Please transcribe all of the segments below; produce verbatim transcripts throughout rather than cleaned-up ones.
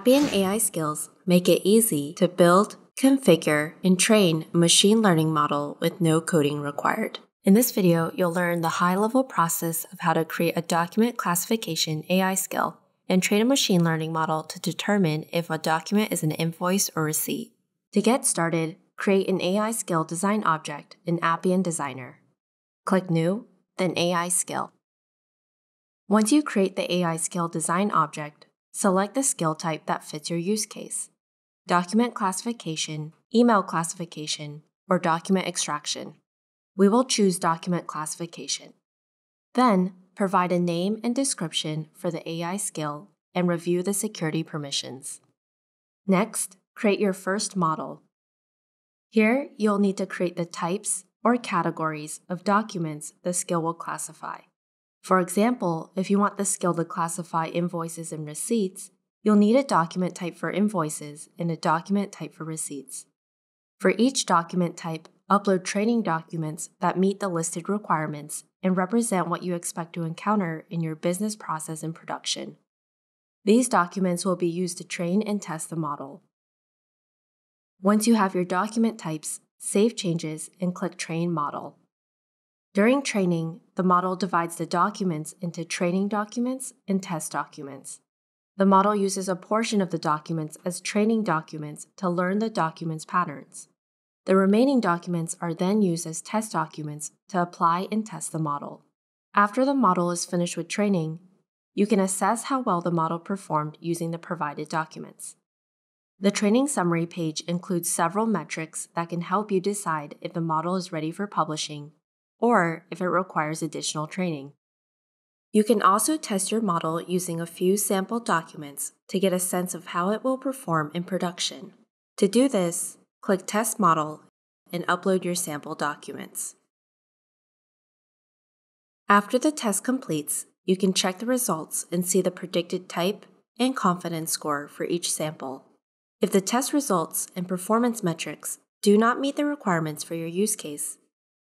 Appian A I Skills make it easy to build, configure, and train a machine learning model with no coding required. In this video, you'll learn the high-level process of how to create a document classification A I skill and train a machine learning model to determine if a document is an invoice or receipt. To get started, create an A I skill design object in Appian Designer. Click New, then A I Skill. Once you create the A I skill design object, select the skill type that fits your use case: document classification, email classification, or document extraction. We will choose document classification. Then, provide a name and description for the A I skill and review the security permissions. Next, create your first model. Here, you'll need to create the types or categories of documents the skill will classify. For example, if you want the skill to classify invoices and receipts, you'll need a document type for invoices and a document type for receipts. For each document type, upload training documents that meet the listed requirements and represent what you expect to encounter in your business process and production. These documents will be used to train and test the model. Once you have your document types, save changes and click Train Model. During training, the model divides the documents into training documents and test documents. The model uses a portion of the documents as training documents to learn the document's patterns. The remaining documents are then used as test documents to apply and test the model. After the model is finished with training, you can assess how well the model performed using the provided documents. The training summary page includes several metrics that can help you decide if the model is ready for publishing or if it requires additional training. You can also test your model using a few sample documents to get a sense of how it will perform in production. To do this, click Test Model and upload your sample documents. After the test completes, you can check the results and see the predicted type and confidence score for each sample. If the test results and performance metrics do not meet the requirements for your use case,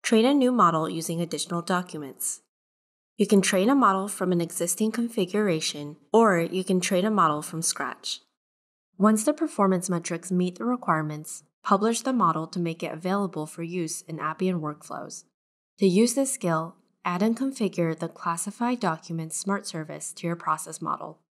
train a new model using additional documents. You can train a model from an existing configuration, or you can train a model from scratch. Once the performance metrics meet the requirements, publish the model to make it available for use in Appian workflows. To use this skill, add and configure the Classify Documents Smart Service to your process model.